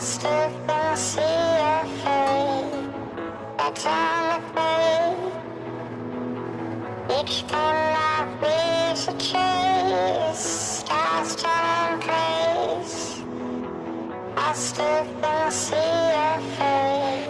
still can see your face. That's all it means. Each time I reach a trace, stars turn grace. I still can see your face.